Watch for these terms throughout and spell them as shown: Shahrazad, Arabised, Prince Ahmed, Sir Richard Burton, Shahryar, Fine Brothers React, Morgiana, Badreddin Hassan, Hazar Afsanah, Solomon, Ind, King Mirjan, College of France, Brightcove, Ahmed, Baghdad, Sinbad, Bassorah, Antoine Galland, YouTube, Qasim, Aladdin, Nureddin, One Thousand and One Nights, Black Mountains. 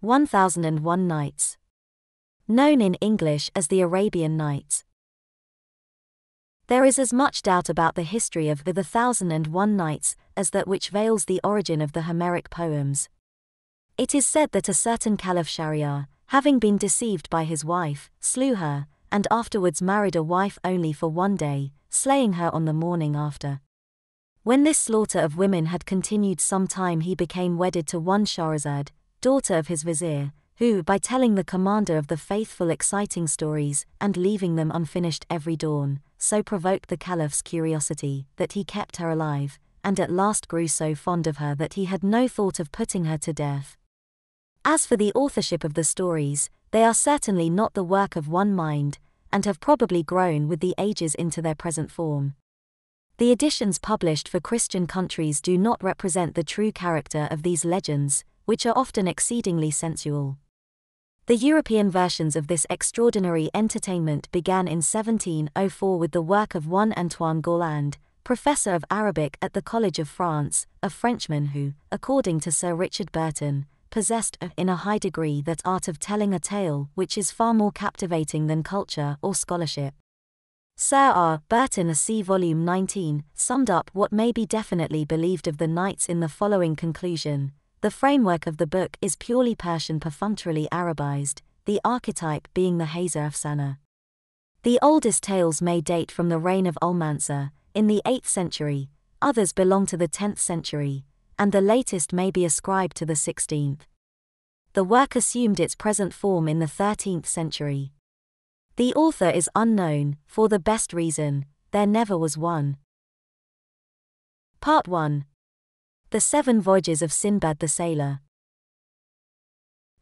1001 Nights, known in English as the Arabian Nights. There is as much doubt about the history of the 1001 Nights as that which veils the origin of the Homeric poems. It is said that a certain Caliph Shahryar, having been deceived by his wife, slew her, and afterwards married a wife only for one day, slaying her on the morning after. When this slaughter of women had continued some time, he became wedded to one Shahrazad, daughter of his Vizir, who, by telling the Commander of the Faithful exciting stories, and leaving them unfinished every dawn, so provoked the Caliph's curiosity, that he kept her alive, and at last grew so fond of her that he had no thought of putting her to death. As for the authorship of the stories, they are certainly not the work of one mind, and have probably grown with the ages into their present form. The editions published for Christian countries do not represent the true character of these legends, which are often exceedingly sensual. The European versions of this extraordinary entertainment began in 1704 with the work of one Antoine Galland, professor of Arabic at the College of France, a Frenchman who, according to Sir Richard Burton, possessed in a high degree that art of telling a tale which is far more captivating than culture or scholarship. Sir R. Burton A.C. Volume 19 summed up what may be definitely believed of the Nights in the following conclusion: the framework of the book is purely Persian, perfunctorily Arabized, the archetype being the Hazar Afsanah. The oldest tales may date from the reign of Al-Mansur, in the 8th century, others belong to the 10th century, and the latest may be ascribed to the 16th. The work assumed its present form in the 13th century. The author is unknown, for the best reason: there never was one. Part 1. The Seven Voyages of Sinbad the Sailor.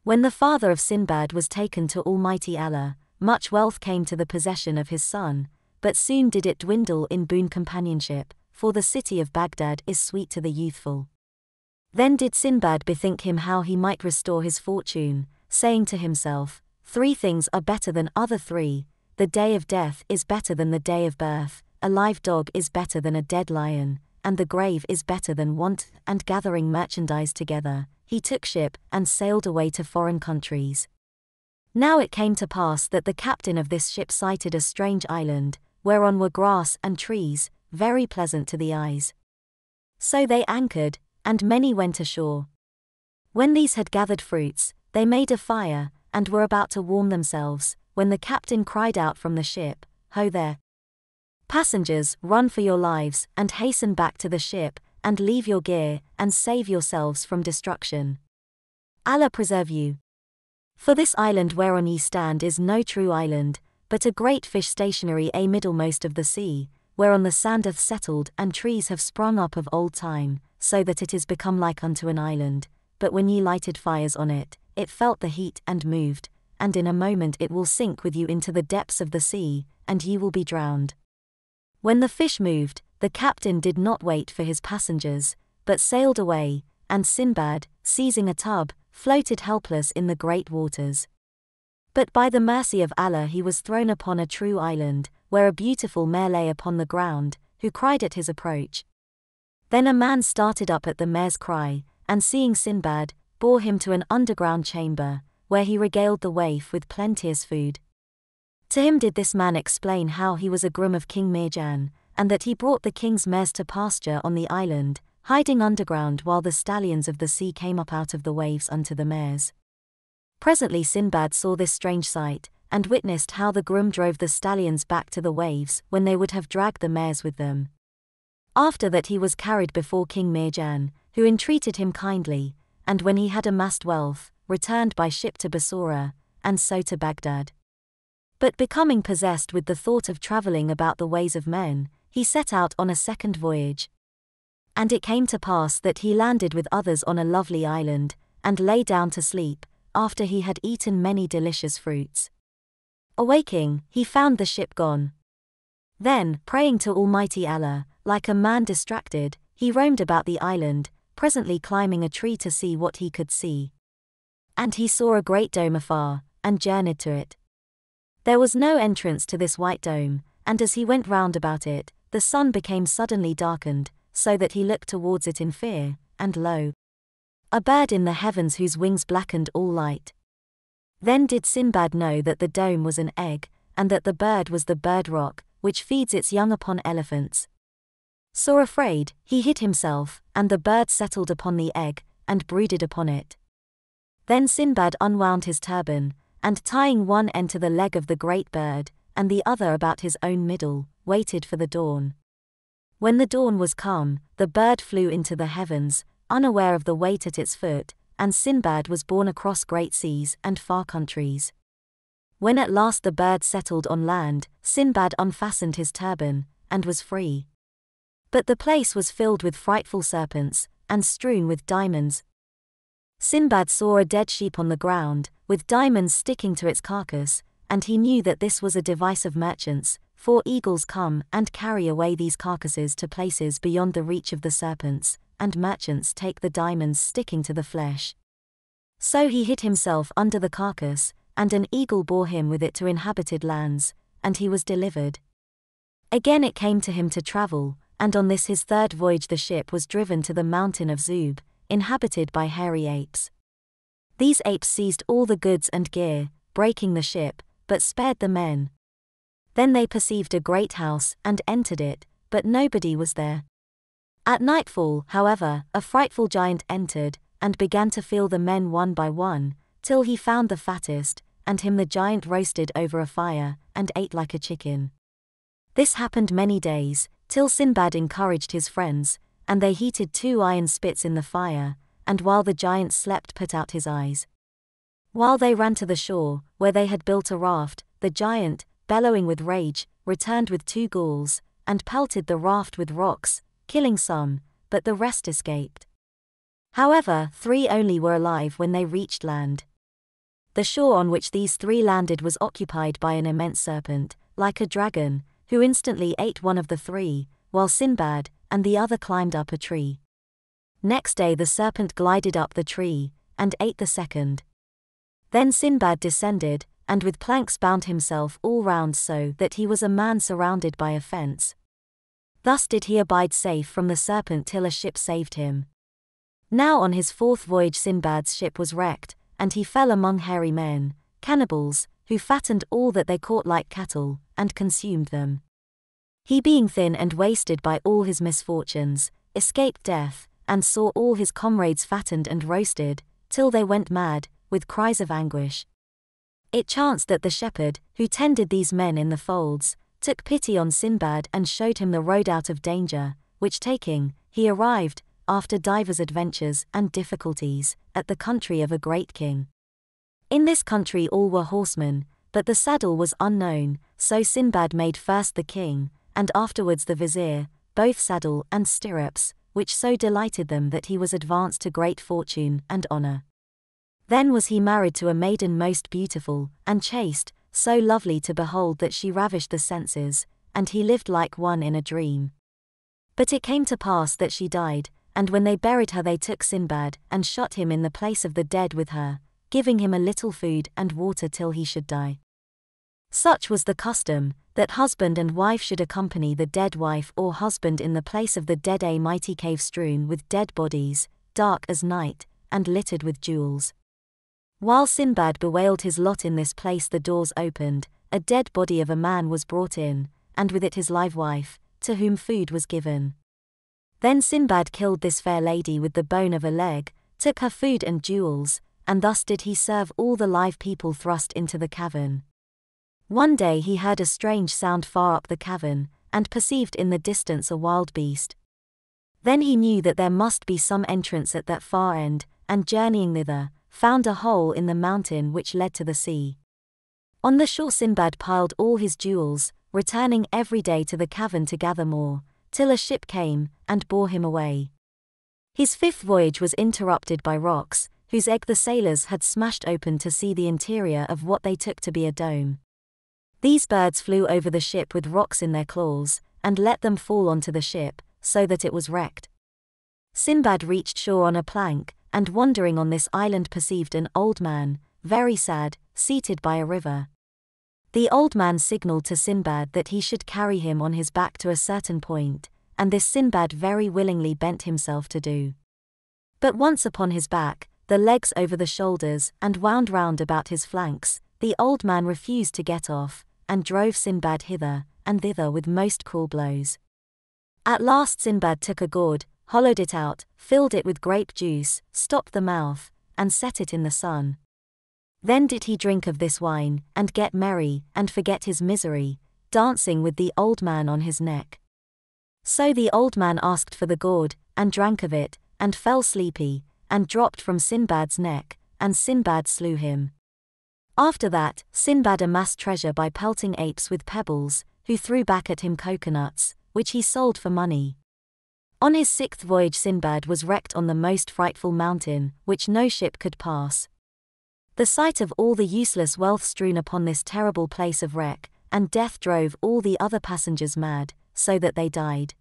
When the father of Sinbad was taken to Almighty Allah, much wealth came to the possession of his son, but soon did it dwindle in boon companionship, for the city of Baghdad is sweet to the youthful. Then did Sinbad bethink him how he might restore his fortune, saying to himself, "Three things are better than other three: the day of death is better than the day of birth, a live dog is better than a dead lion, and the grave is better than want." And gathering merchandise together, he took ship and sailed away to foreign countries. Now it came to pass that the captain of this ship sighted a strange island, whereon were grass and trees, very pleasant to the eyes. So they anchored, and many went ashore. When these had gathered fruits, they made a fire, and were about to warm themselves, when the captain cried out from the ship, "Ho there! Passengers, run for your lives, and hasten back to the ship, and leave your gear, and save yourselves from destruction. Allah preserve you! For this island whereon ye stand is no true island, but a great fish stationary a middlemost of the sea, whereon the sand hath settled and trees have sprung up of old time, so that it is become like unto an island. But when ye lighted fires on it, it felt the heat and moved, and in a moment it will sink with you into the depths of the sea, and ye will be drowned." When the fish moved, the captain did not wait for his passengers, but sailed away, and Sinbad, seizing a tub, floated helpless in the great waters. But by the mercy of Allah he was thrown upon a true island, where a beautiful mare lay upon the ground, who cried at his approach. Then a man started up at the mare's cry, and seeing Sinbad, bore him to an underground chamber, where he regaled the waif with plenteous food. To him did this man explain how he was a groom of King Mirjan, and that he brought the king's mares to pasture on the island, hiding underground while the stallions of the sea came up out of the waves unto the mares. Presently Sinbad saw this strange sight, and witnessed how the groom drove the stallions back to the waves when they would have dragged the mares with them. After that he was carried before King Mirjan, who entreated him kindly, and when he had amassed wealth, returned by ship to Bassorah, and so to Baghdad. But becoming possessed with the thought of travelling about the ways of men, he set out on a second voyage. And it came to pass that he landed with others on a lovely island, and lay down to sleep, after he had eaten many delicious fruits. Awaking, he found the ship gone. Then, praying to Almighty Allah, like a man distracted, he roamed about the island, presently climbing a tree to see what he could see. And he saw a great dome afar, and journeyed to it. There was no entrance to this white dome, and as he went round about it, the sun became suddenly darkened, so that he looked towards it in fear, and lo! a bird in the heavens whose wings blackened all light. Then did Sinbad know that the dome was an egg, and that the bird was the bird rock, which feeds its young upon elephants. So afraid, he hid himself, and the bird settled upon the egg, and brooded upon it. Then Sinbad unwound his turban, and tying one end to the leg of the great bird, and the other about his own middle, waited for the dawn. When the dawn was come, the bird flew into the heavens, unaware of the weight at its foot, and Sinbad was borne across great seas and far countries. When at last the bird settled on land, Sinbad unfastened his turban, and was free. But the place was filled with frightful serpents, and strewn with diamonds. Sinbad saw a dead sheep on the ground, with diamonds sticking to its carcass, and he knew that this was a device of merchants, for eagles come and carry away these carcasses to places beyond the reach of the serpents, and merchants take the diamonds sticking to the flesh. So he hid himself under the carcass, and an eagle bore him with it to inhabited lands, and he was delivered. Again it came to him to travel, and on this his third voyage the ship was driven to the mountain of Zub, inhabited by hairy apes. These apes seized all the goods and gear, breaking the ship, but spared the men. Then they perceived a great house, and entered it, but nobody was there. At nightfall, however, a frightful giant entered, and began to feel the men one by one, till he found the fattest, and him the giant roasted over a fire, and ate like a chicken. This happened many days, till Sinbad encouraged his friends, and they heated 2 iron spits in the fire, and while the giant slept put out his eyes. While they ran to the shore, where they had built a raft, the giant, bellowing with rage, returned with 2 ghouls, and pelted the raft with rocks, killing some, but the rest escaped. However, 3 only were alive when they reached land. The shore on which these 3 landed was occupied by an immense serpent, like a dragon, who instantly ate one of the 3, while Sinbad and the other climbed up a tree. Next day the serpent glided up the tree, and ate the second. Then Sinbad descended, and with planks bound himself all round so that he was a man surrounded by a fence. Thus did he abide safe from the serpent till a ship saved him. Now on his 4th voyage Sinbad's ship was wrecked, and he fell among hairy men, cannibals, who fattened all that they caught like cattle, and consumed them. He being thin and wasted by all his misfortunes, escaped death, and saw all his comrades fattened and roasted, till they went mad, with cries of anguish. It chanced that the shepherd, who tended these men in the folds, took pity on Sinbad and showed him the road out of danger, which taking, he arrived, after divers adventures and difficulties, at the country of a great king. In this country all were horsemen, but the saddle was unknown, so Sinbad made first the king, and afterwards the Vizir, both saddle and stirrups, which so delighted them that he was advanced to great fortune and honour. Then was he married to a maiden most beautiful, and chaste, so lovely to behold that she ravished the senses, and he lived like one in a dream. But it came to pass that she died, and when they buried her they took Sinbad, and shut him in the place of the dead with her, giving him a little food and water till he should die. Such was the custom, that husband and wife should accompany the dead wife or husband in the place of the dead, a mighty cave strewn with dead bodies, dark as night, and littered with jewels. While Sinbad bewailed his lot in this place the doors opened, a dead body of a man was brought in, and with it his live wife, to whom food was given. Then Sinbad killed this fair lady with the bone of a leg, took her food and jewels, and thus did he serve all the live people thrust into the cavern. One day he heard a strange sound far up the cavern, and perceived in the distance a wild beast. Then he knew that there must be some entrance at that far end, and journeying thither, found a hole in the mountain which led to the sea. On the shore Sinbad piled all his jewels, returning every day to the cavern to gather more, till a ship came, and bore him away. His 5th voyage was interrupted by rocks, whose egg the sailors had smashed open to see the interior of what they took to be a dome. These birds flew over the ship with rocks in their claws, and let them fall onto the ship, so that it was wrecked. Sinbad reached shore on a plank, and wandering on this island perceived an old man, very sad, seated by a river. The old man signalled to Sinbad that he should carry him on his back to a certain point, and this Sinbad very willingly bent himself to do. But once upon his back, the legs over the shoulders and wound round about his flanks, the old man refused to get off, and drove Sinbad hither and thither with most cruel blows. At last Sinbad took a gourd, hollowed it out, filled it with grape juice, stopped the mouth, and set it in the sun. Then did he drink of this wine, and get merry, and forget his misery, dancing with the old man on his neck. So the old man asked for the gourd, and drank of it, and fell sleepy, and dropped from Sinbad's neck, and Sinbad slew him. After that, Sinbad amassed treasure by pelting apes with pebbles, who threw back at him coconuts, which he sold for money. On his sixth voyage Sinbad was wrecked on the most frightful mountain, which no ship could pass. The sight of all the useless wealth strewn upon this terrible place of wreck, and death drove all the other passengers mad, so that they died.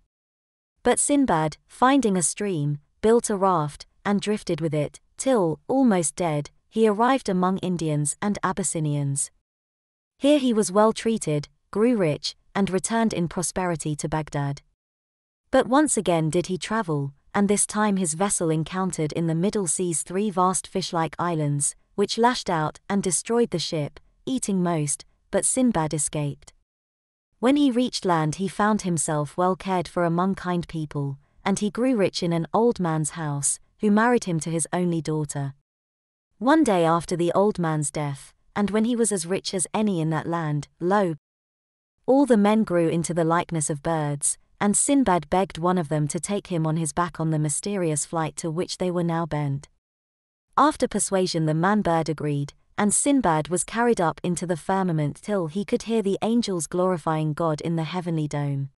But Sinbad, finding a stream, built a raft, and drifted with it, till, almost dead, he arrived among Indians and Abyssinians. Here he was well treated, grew rich, and returned in prosperity to Baghdad. But once again did he travel, and this time his vessel encountered in the Middle Seas three vast fish-like islands, which lashed out and destroyed the ship, eating most, but Sinbad escaped. When he reached land he found himself well cared for among kind people, and he grew rich in an old man's house, who married him to his only daughter. One day after the old man's death, and when he was as rich as any in that land, lo, all the men grew into the likeness of birds, and Sinbad begged one of them to take him on his back on the mysterious flight to which they were now bent. After persuasion the man-bird agreed, and Sinbad was carried up into the firmament till he could hear the angels glorifying God in the heavenly dome.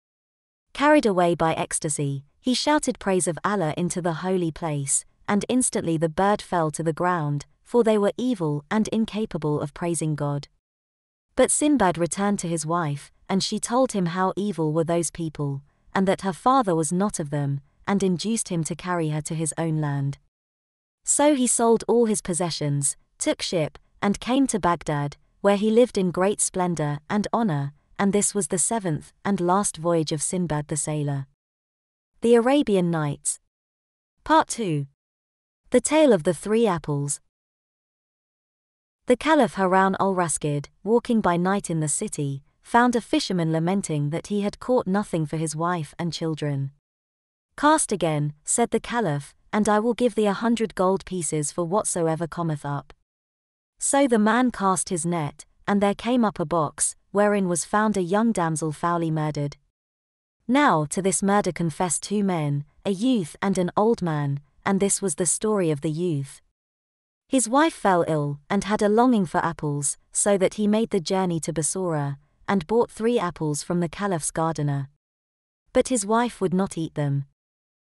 Carried away by ecstasy, he shouted praise of Allah into the holy place, and instantly the bird fell to the ground, for they were evil and incapable of praising God. But Sinbad returned to his wife, and she told him how evil were those people, and that her father was not of them, and induced him to carry her to his own land. So he sold all his possessions, took ship, and came to Baghdad, where he lived in great splendor and honor, and this was the seventh and last voyage of Sinbad the Sailor. The Arabian Nights. Part 2. The Tale of the Three Apples. The Caliph Harun al-Rashid, walking by night in the city, found a fisherman lamenting that he had caught nothing for his wife and children. "Cast again," said the Caliph, "and I will give thee 100 gold pieces for whatsoever cometh up." So the man cast his net, and there came up a box, wherein was found a young damsel foully murdered. Now to this murder confessed two men, a youth and an old man, and this was the story of the youth. His wife fell ill, and had a longing for apples, so that he made the journey to Bassorah, and bought 3 apples from the Caliph's gardener. But his wife would not eat them.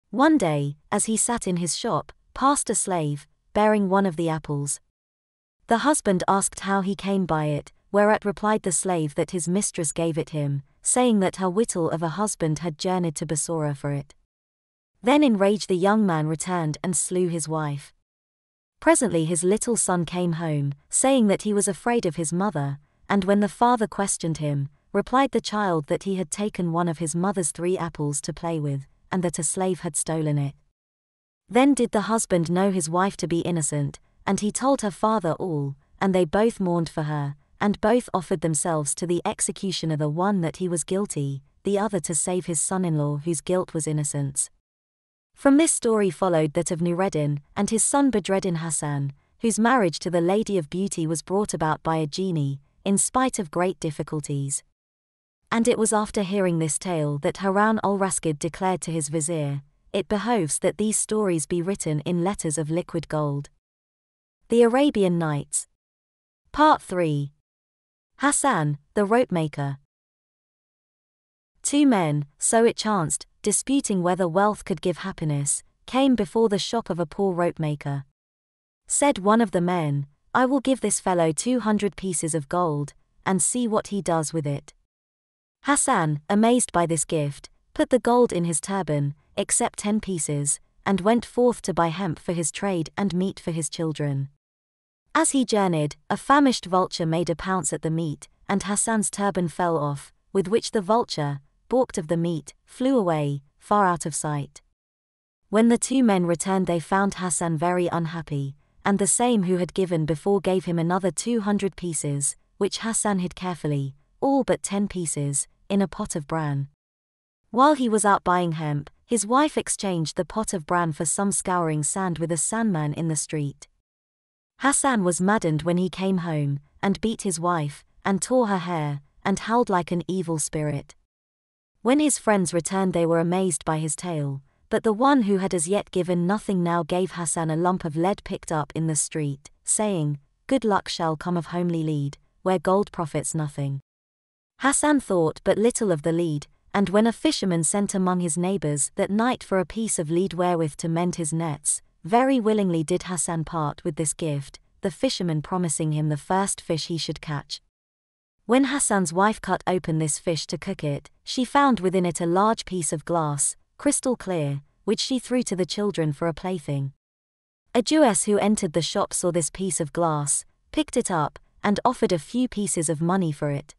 One day, as he sat in his shop, passed a slave, bearing one of the apples. The husband asked how he came by it, whereat replied the slave that his mistress gave it him, saying that her wittol of a husband had journeyed to Bassorah for it. Then enraged the young man returned and slew his wife. Presently his little son came home, saying that he was afraid of his mother, and when the father questioned him, replied the child that he had taken one of his mother's 3 apples to play with, and that a slave had stolen it. Then did the husband know his wife to be innocent, and he told her father all, and they both mourned for her, and both offered themselves to the executioner, the one that he was guilty, the other to save his son-in-law whose guilt was innocence. From this story followed that of Nureddin and his son Badreddin Hassan, whose marriage to the Lady of Beauty was brought about by a genie, in spite of great difficulties. And it was after hearing this tale that Harun al-Rashid declared to his vizier, "It behoves that these stories be written in letters of liquid gold." The Arabian Nights. Part 3. Hassan, the Ropemaker. Two men, so it chanced, disputing whether wealth could give happiness, came before the shop of a poor ropemaker. Said one of the men, "I will give this fellow 200 pieces of gold, and see what he does with it." Hassan, amazed by this gift, put the gold in his turban, except 10 pieces, and went forth to buy hemp for his trade and meat for his children. As he journeyed, a famished vulture made a pounce at the meat, and Hassan's turban fell off, with which the vulture, balked of the meat, flew away, far out of sight. When the two men returned, they found Hassan very unhappy, and the same who had given before gave him another 200 pieces, which Hassan hid carefully, all but 10 pieces, in a pot of bran. While he was out buying hemp, his wife exchanged the pot of bran for some scouring sand with a sandman in the street. Hassan was maddened when he came home, and beat his wife, and tore her hair, and howled like an evil spirit. When his friends returned, they were amazed by his tale, but the one who had as yet given nothing now gave Hassan a lump of lead picked up in the street, saying, "Good luck shall come of homely lead, where gold profits nothing." Hassan thought but little of the lead, and when a fisherman sent among his neighbours that night for a piece of lead wherewith to mend his nets, very willingly did Hassan part with this gift, the fisherman promising him the first fish he should catch. When Hassan's wife cut open this fish to cook it, she found within it a large piece of glass, crystal clear, which she threw to the children for a plaything. A Jewess who entered the shop saw this piece of glass, picked it up, and offered a few pieces of money for it.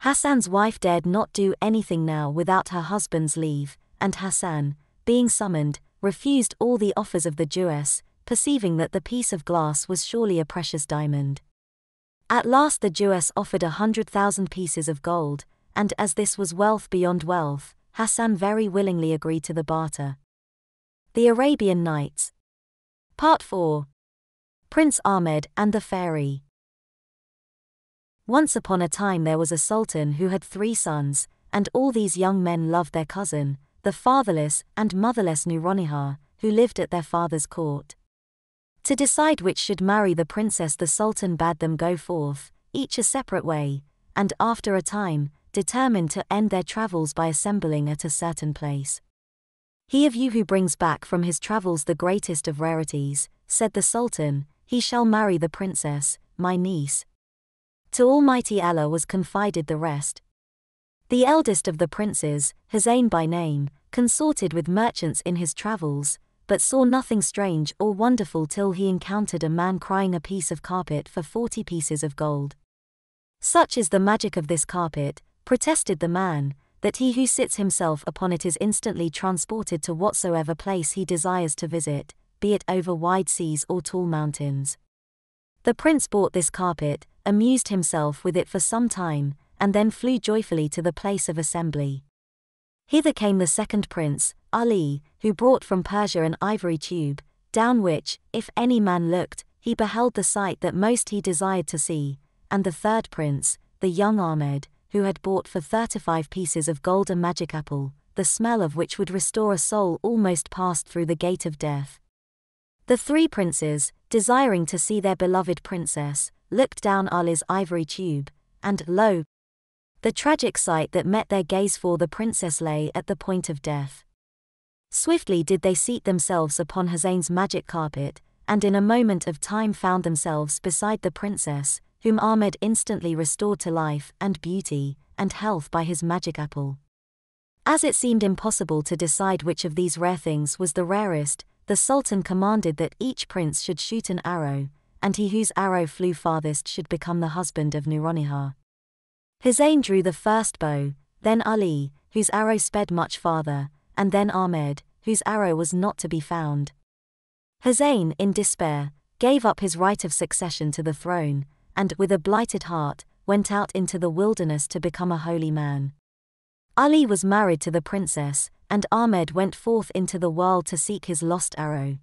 Hassan's wife dared not do anything now without her husband's leave, and Hassan, being summoned, refused all the offers of the Jewess, perceiving that the piece of glass was surely a precious diamond. At last the Jewess offered 100,000 pieces of gold, and as this was wealth beyond wealth, Hassan very willingly agreed to the barter. The Arabian Nights. Part 4. Prince Ahmed and the Fairy. Once upon a time there was a sultan who had 3 sons, and all these young men loved their cousin, the fatherless and motherless Nuranihar, who lived at their father's court. To decide which should marry the princess, the sultan bade them go forth, each a separate way, and after a time, determined to end their travels by assembling at a certain place. "He of you who brings back from his travels the greatest of rarities," said the sultan, "he shall marry the princess, my niece." To Almighty Allah was confided the rest. The eldest of the princes, Husayn by name, consorted with merchants in his travels, but saw nothing strange or wonderful till he encountered a man crying a piece of carpet for 40 pieces of gold. "Such is the magic of this carpet," protested the man, "that he who sits himself upon it is instantly transported to whatsoever place he desires to visit, be it over wide seas or tall mountains." The prince bought this carpet, amused himself with it for some time, and then flew joyfully to the place of assembly. Hither came the second prince, Ali, who brought from Persia an ivory tube, down which, if any man looked, he beheld the sight that most he desired to see, and the third prince, the young Ahmed, who had bought for 35 pieces of gold a magic apple, the smell of which would restore a soul almost passed through the gate of death. The 3 princes, desiring to see their beloved princess, looked down Ali's ivory tube, and lo! The tragic sight that met their gaze, for the princess lay at the point of death. Swiftly did they seat themselves upon Husayn's magic carpet, and in a moment of time found themselves beside the princess, whom Ahmed instantly restored to life and beauty and health by his magic apple. As it seemed impossible to decide which of these rare things was the rarest, the sultan commanded that each prince should shoot an arrow, and he whose arrow flew farthest should become the husband of Nuranihar. Husayn drew the first bow, then Ali, whose arrow sped much farther, and then Ahmed, whose arrow was not to be found. Husayn, in despair, gave up his right of succession to the throne, and, with a blighted heart, went out into the wilderness to become a holy man. Ali was married to the princess, and Ahmed went forth into the world to seek his lost arrow.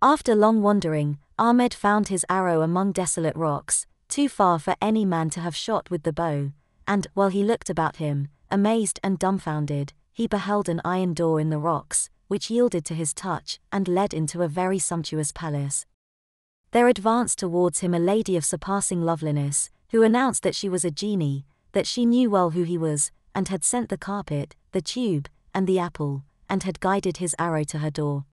After long wandering, Ahmed found his arrow among desolate rocks, too far for any man to have shot with the bow, and, while he looked about him, amazed and dumbfounded, he beheld an iron door in the rocks, which yielded to his touch and led into a very sumptuous palace. There advanced towards him a lady of surpassing loveliness, who announced that she was a genie, that she knew well who he was, and had sent the carpet, the tube, and the apple, and had guided his arrow to her door.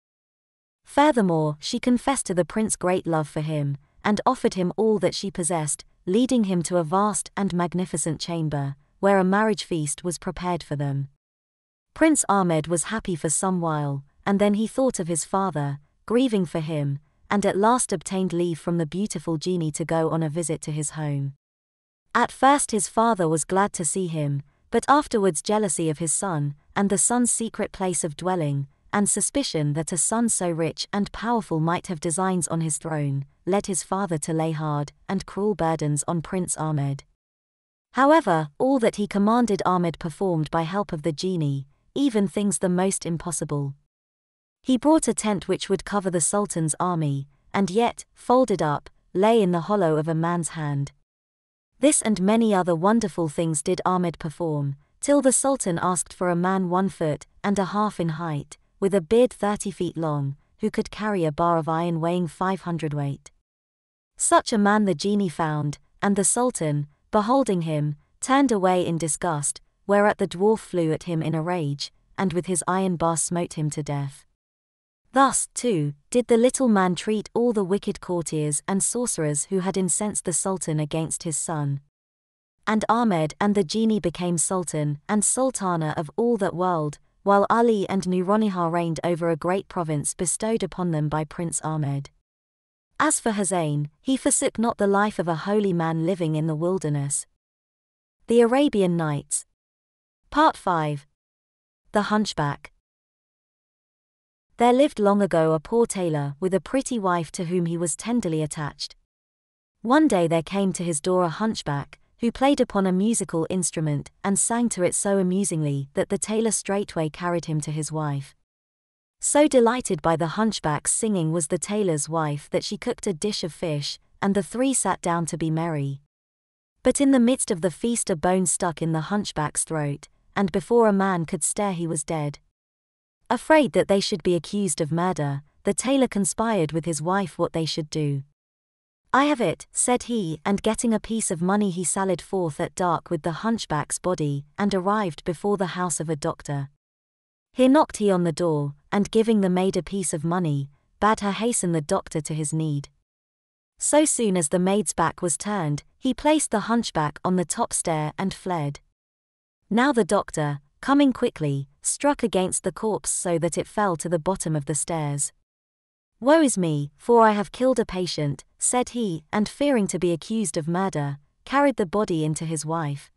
Furthermore, she confessed to the prince great love for him, and offered him all that she possessed, leading him to a vast and magnificent chamber, where a marriage feast was prepared for them. Prince Ahmed was happy for some while, and then he thought of his father, grieving for him, and at last obtained leave from the beautiful genie to go on a visit to his home. At first his father was glad to see him, but afterwards jealousy of his son, and the son's secret place of dwelling, and suspicion that a son so rich and powerful might have designs on his throne, led his father to lay hard and cruel burdens on Prince Ahmed. However, all that he commanded Ahmed performed by help of the genie, even things the most impossible. He brought a tent which would cover the Sultan's army, and yet, folded up, lay in the hollow of a man's hand. This and many other wonderful things did Ahmed perform, till the Sultan asked for a man 1.5 feet in height, with a beard 30 feet long, who could carry a bar of iron weighing 500 weight. Such a man the genie found, and the Sultan, beholding him, turned away in disgust, whereat the dwarf flew at him in a rage, and with his iron bar smote him to death. Thus, too, did the little man treat all the wicked courtiers and sorcerers who had incensed the Sultan against his son. And Ahmed and the genie became Sultan and Sultana of all that world, while Ali and Nuranihar reigned over a great province bestowed upon them by Prince Ahmed. As for Husayn, he forsook not the life of a holy man living in the wilderness. The Arabian Nights. Part 5. The Hunchback. There lived long ago a poor tailor with a pretty wife to whom he was tenderly attached. One day there came to his door a hunchback, who played upon a musical instrument and sang to it so amusingly that the tailor straightway carried him to his wife. So delighted by the hunchback's singing was the tailor's wife that she cooked a dish of fish, and the three sat down to be merry. But in the midst of the feast a bone stuck in the hunchback's throat, and before a man could stir he was dead. Afraid that they should be accused of murder, the tailor conspired with his wife what they should do. "I have it," said he, and getting a piece of money he sallied forth at dark with the hunchback's body, and arrived before the house of a doctor. Here knocked he on the door, and giving the maid a piece of money, bade her hasten the doctor to his need. So soon as the maid's back was turned, he placed the hunchback on the top stair and fled. Now the doctor, coming quickly, struck against the corpse so that it fell to the bottom of the stairs. "Woe is me, for I have killed a patient," said he, and fearing to be accused of murder, carried the body into his wife.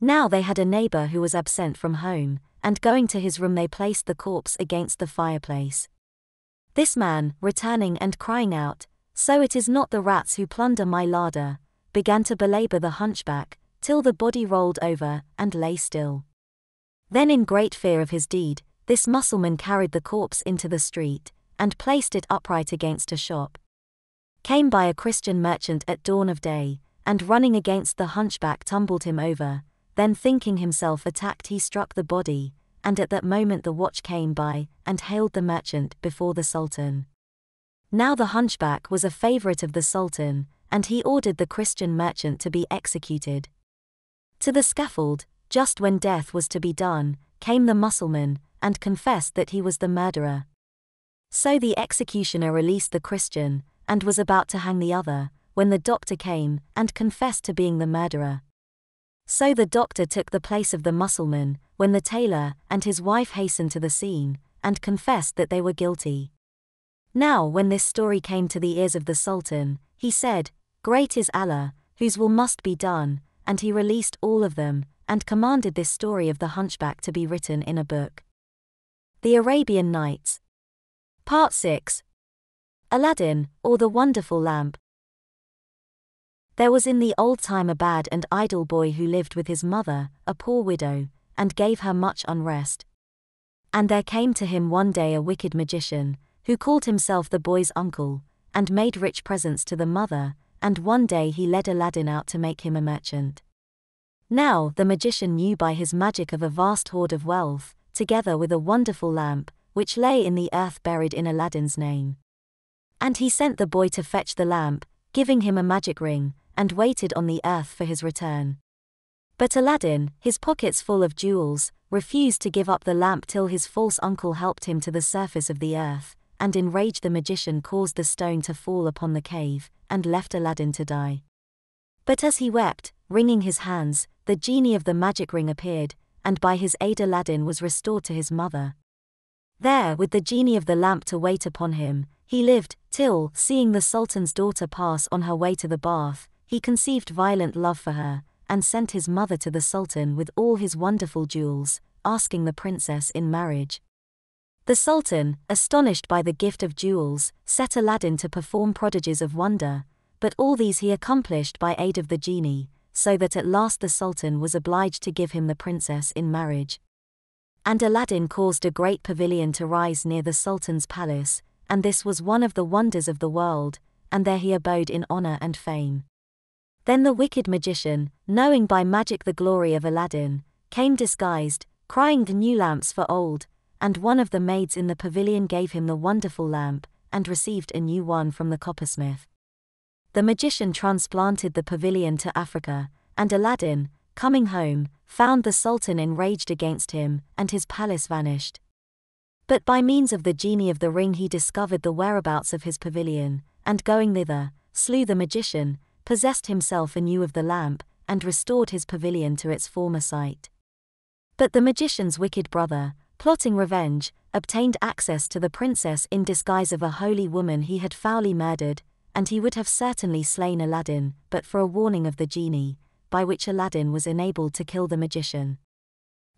Now they had a neighbor who was absent from home, and going to his room they placed the corpse against the fireplace. This man, returning and crying out, "So it is not the rats who plunder my larder," began to belabor the hunchback, till the body rolled over, and lay still. Then in great fear of his deed, this Mussulman carried the corpse into the street, and placed it upright against a shop. Came by a Christian merchant at dawn of day, and running against the hunchback tumbled him over. Then thinking himself attacked he struck the body, and at that moment the watch came by, and haled the merchant before the Sultan. Now the hunchback was a favorite of the Sultan, and he ordered the Christian merchant to be executed. To the scaffold, just when death was to be done, came the Mussulman, and confessed that he was the murderer. So the executioner released the Christian, and was about to hang the other, when the doctor came, and confessed to being the murderer. So the doctor took the place of the Mussulman, when the tailor and his wife hastened to the scene, and confessed that they were guilty. Now when this story came to the ears of the Sultan, he said, "Great is Allah, whose will must be done," and he released all of them, and commanded this story of the hunchback to be written in a book. The Arabian Nights. Part 6. Aladdin, or the Wonderful Lamp. There was in the old time a bad and idle boy who lived with his mother, a poor widow, and gave her much unrest. And there came to him one day a wicked magician, who called himself the boy's uncle, and made rich presents to the mother, and one day he led Aladdin out to make him a merchant. Now the magician knew by his magic of a vast hoard of wealth, together with a wonderful lamp, which lay in the earth buried in Aladdin's name. And he sent the boy to fetch the lamp, giving him a magic ring, and waited on the earth for his return. But Aladdin, his pockets full of jewels, refused to give up the lamp till his false uncle helped him to the surface of the earth, and enraged the magician caused the stone to fall upon the cave, and left Aladdin to die. But as he wept, wringing his hands, the genie of the magic ring appeared, and by his aid Aladdin was restored to his mother. There, with the genie of the lamp to wait upon him, he lived, till, seeing the Sultan's daughter pass on her way to the bath, he conceived violent love for her, and sent his mother to the Sultan with all his wonderful jewels, asking the princess in marriage. The Sultan, astonished by the gift of jewels, set Aladdin to perform prodigies of wonder, but all these he accomplished by aid of the genie, so that at last the Sultan was obliged to give him the princess in marriage. And Aladdin caused a great pavilion to rise near the Sultan's palace, and this was one of the wonders of the world, and there he abode in honor and fame. Then the wicked magician, knowing by magic the glory of Aladdin, came disguised, crying the new lamps for old, and one of the maids in the pavilion gave him the wonderful lamp, and received a new one from the coppersmith. The magician transplanted the pavilion to Africa, and Aladdin, coming home, found the Sultan enraged against him, and his palace vanished. But by means of the genie of the ring he discovered the whereabouts of his pavilion, and going thither, slew the magician, possessed himself anew of the lamp, and restored his pavilion to its former site. But the magician's wicked brother, plotting revenge, obtained access to the princess in disguise of a holy woman he had foully murdered, and he would have certainly slain Aladdin, but for a warning of the genie, by which Aladdin was enabled to kill the magician.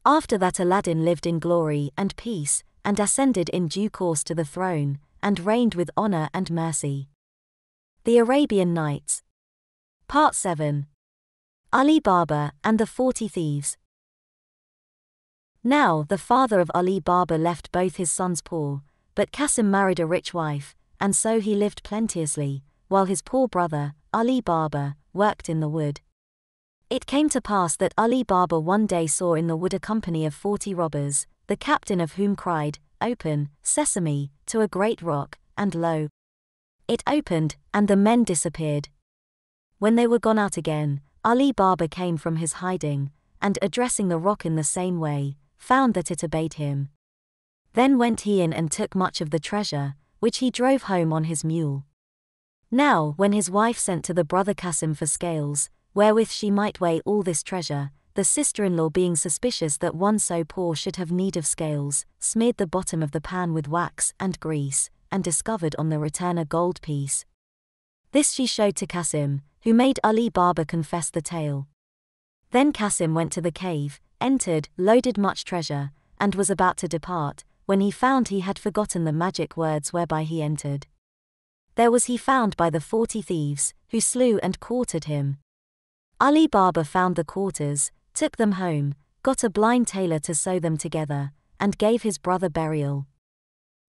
After that Aladdin lived in glory and peace, and ascended in due course to the throne, and reigned with honor and mercy. The Arabian Nights. Part 7. Ali Baba and the 40 Thieves. Now the father of Ali Baba left both his sons poor, but Qasim married a rich wife, and so he lived plenteously, while his poor brother, Ali Baba, worked in the wood. It came to pass that Ali Baba one day saw in the wood a company of 40 robbers, the captain of whom cried, "Open, sesame," to a great rock, and lo! It opened, and the men disappeared. When they were gone out again, Ali Baba came from his hiding, and addressing the rock in the same way, found that it obeyed him. Then went he in and took much of the treasure, which he drove home on his mule. Now when his wife sent to the brother Qasim for scales, wherewith she might weigh all this treasure, the sister-in-law, being suspicious that one so poor should have need of scales, smeared the bottom of the pan with wax and grease, and discovered on the return a gold piece. This she showed to Qasim, who made Ali Baba confess the tale. Then Qasim went to the cave, entered, loaded much treasure, and was about to depart, when he found he had forgotten the magic words whereby he entered. There was he found by the 40 thieves, who slew and quartered him. Ali Baba found the quarters, took them home, got a blind tailor to sew them together, and gave his brother burial.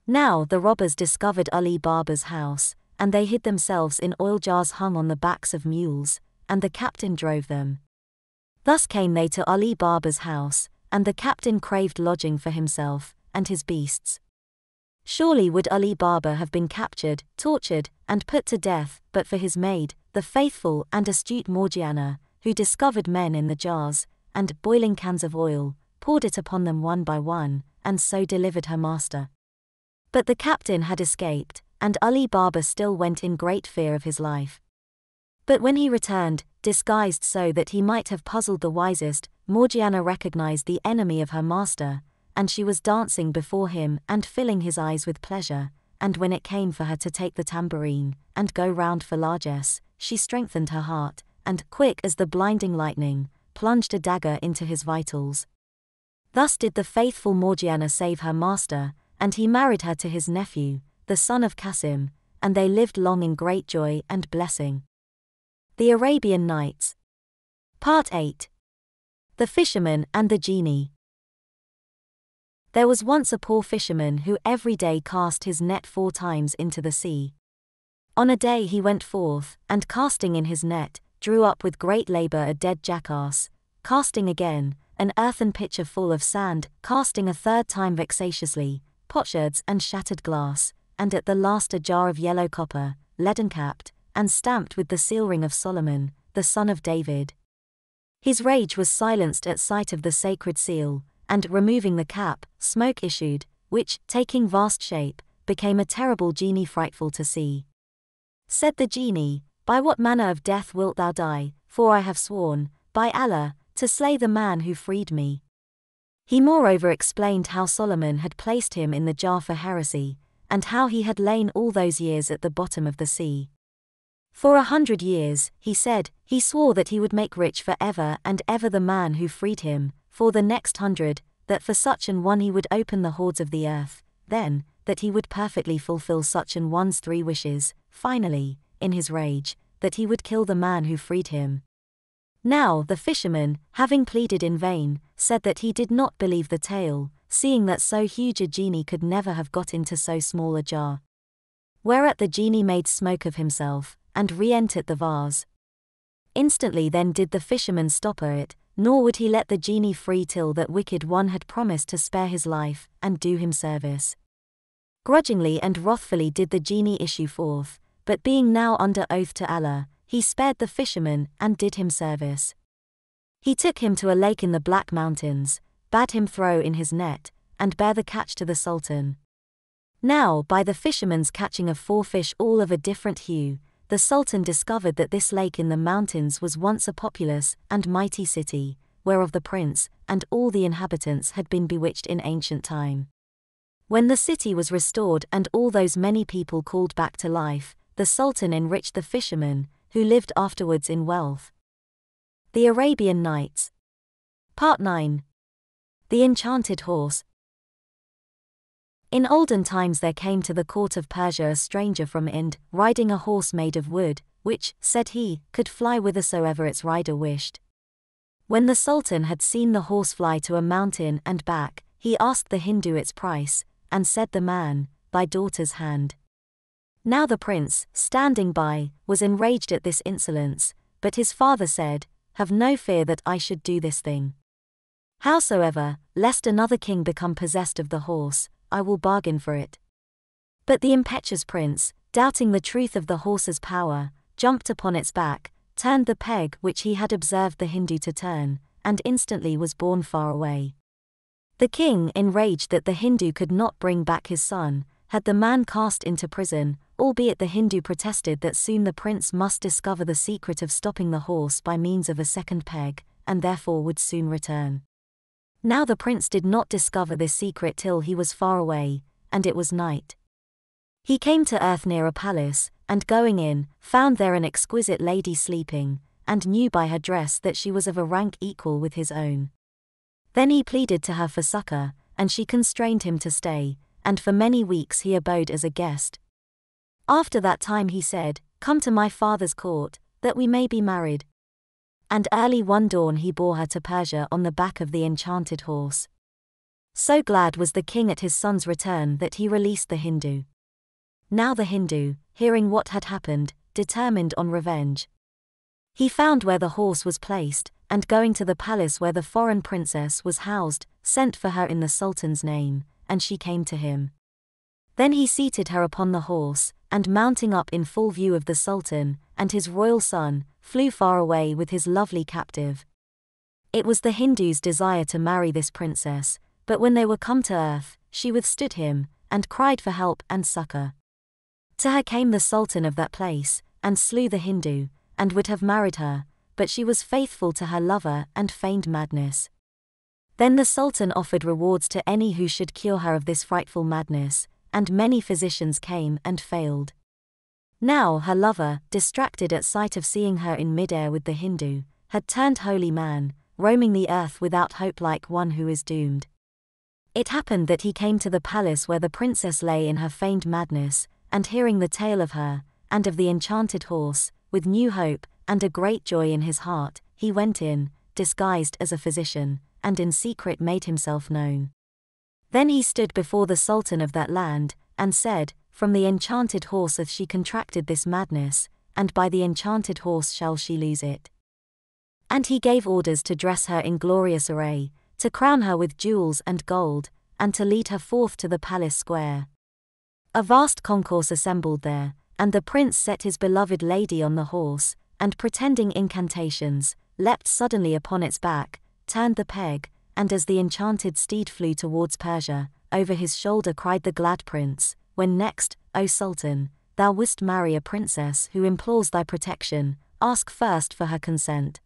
Now the robbers discovered Ali Baba's house, and they hid themselves in oil jars hung on the backs of mules, and the captain drove them. Thus came they to Ali Baba's house, and the captain craved lodging for himself and his beasts. Surely would Ali Baba have been captured, tortured, and put to death, but for his maid, the faithful and astute Morgiana, who discovered men in the jars, and, boiling cans of oil, poured it upon them one by one, and so delivered her master. But the captain had escaped, and Ali Baba still went in great fear of his life. But when he returned, disguised so that he might have puzzled the wisest, Morgiana recognized the enemy of her master, and she was dancing before him and filling his eyes with pleasure, and when it came for her to take the tambourine, and go round for largesse, she strengthened her heart, and, quick as the blinding lightning, plunged a dagger into his vitals. Thus did the faithful Morgiana save her master, and he married her to his nephew, the son of Qasim, and they lived long in great joy and blessing. The Arabian Nights. Part 8. The Fisherman and the Genie. There was once a poor fisherman who every day cast his net 4 times into the sea. On a day he went forth, and casting in his net, drew up with great labour a dead jackass, casting again, an earthen pitcher full of sand, casting a 3rd time vexatiously, potsherds and shattered glass, and at the last a jar of yellow copper, leaden-capped, and stamped with the seal ring of Solomon, the son of David. His rage was silenced at sight of the sacred seal, and removing the cap, smoke issued, which, taking vast shape, became a terrible genie frightful to see. Said the genie, "By what manner of death wilt thou die, for I have sworn, by Allah, to slay the man who freed me." He moreover explained how Solomon had placed him in the jar for heresy, and how he had lain all those years at the bottom of the sea. "For 100 years," he said, he swore that he would make rich for ever and ever the man who freed him, for the next 100, that for such an one he would open the hoards of the earth, then, that he would perfectly fulfill such an one's three wishes, finally, in his rage, that he would kill the man who freed him. Now the fisherman, having pleaded in vain, said that he did not believe the tale, seeing that so huge a genie could never have got into so small a jar. Whereat the genie made smoke of himself, and re-entered the vase. Instantly then did the fisherman stopper it, nor would he let the genie free till that wicked one had promised to spare his life, and do him service. Grudgingly and wrathfully did the genie issue forth, but being now under oath to Allah, he spared the fisherman, and did him service. He took him to a lake in the Black Mountains, bade him throw in his net, and bear the catch to the sultan. Now by the fisherman's catching of four fish all of a different hue, the sultan discovered that this lake in the mountains was once a populous and mighty city, whereof the prince, and all the inhabitants had been bewitched in ancient time. When the city was restored and all those many people called back to life, the sultan enriched the fisherman, who lived afterwards in wealth. The Arabian Nights. Part 9. The Enchanted Horse. In olden times there came to the court of Persia a stranger from Ind, riding a horse made of wood, which, said he, could fly whithersoever its rider wished. When the sultan had seen the horse fly to a mountain and back, he asked the Hindu its price, and said the man, thy daughter's hand. Now the prince, standing by, was enraged at this insolence, but his father said, have no fear that I should do this thing. Howsoever, lest another king become possessed of the horse, I will bargain for it. But the impetuous prince, doubting the truth of the horse's power, jumped upon its back, turned the peg which he had observed the Hindu to turn, and instantly was borne far away. The king, enraged that the Hindu could not bring back his son, had the man cast into prison, albeit the Hindu protested that soon the prince must discover the secret of stopping the horse by means of a second peg, and therefore would soon return. Now the prince did not discover this secret till he was far away, and it was night. He came to earth near a palace, and going in, found there an exquisite lady sleeping, and knew by her dress that she was of a rank equal with his own. Then he pleaded to her for succour, and she constrained him to stay, and for many weeks he abode as a guest. After that time he said, come to my father's court, that we may be married. And early one dawn he bore her to Persia on the back of the enchanted horse. So glad was the king at his son's return that he released the Hindu. Now the Hindu, hearing what had happened, determined on revenge. He found where the horse was placed, and going to the palace where the foreign princess was housed, sent for her in the sultan's name, and she came to him. Then he seated her upon the horse, and mounting up in full view of the sultan, and his royal son, flew far away with his lovely captive. It was the Hindu's desire to marry this princess, but when they were come to earth, she withstood him, and cried for help and succour. To her came the sultan of that place, and slew the Hindu, and would have married her, but she was faithful to her lover and feigned madness. Then the sultan offered rewards to any who should cure her of this frightful madness, and many physicians came and failed. Now her lover, distracted at sight of seeing her in mid-air with the Hindu, had turned holy man, roaming the earth without hope like one who is doomed. It happened that he came to the palace where the princess lay in her feigned madness, and hearing the tale of her, and of the enchanted horse, with new hope, and a great joy in his heart, he went in, disguised as a physician, and in secret made himself known. Then he stood before the sultan of that land, and said, from the enchanted horse hath she contracted this madness, and by the enchanted horse shall she lose it. And he gave orders to dress her in glorious array, to crown her with jewels and gold, and to lead her forth to the palace square. A vast concourse assembled there, and the prince set his beloved lady on the horse, and pretending incantations, leapt suddenly upon its back, turned the peg, and as the enchanted steed flew towards Persia, over his shoulder cried the glad prince, when next, O Sultan, thou wouldst marry a princess who implores thy protection, ask first for her consent.